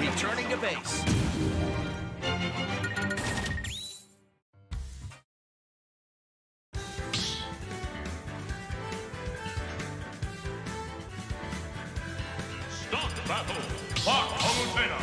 Returning to base. Start battle. Palutena.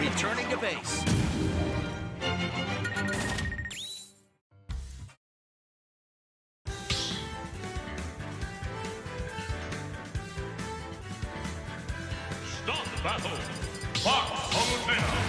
Returning to base. Start battle. Fight Palutena.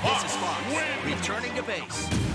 This is Fox, returning to base.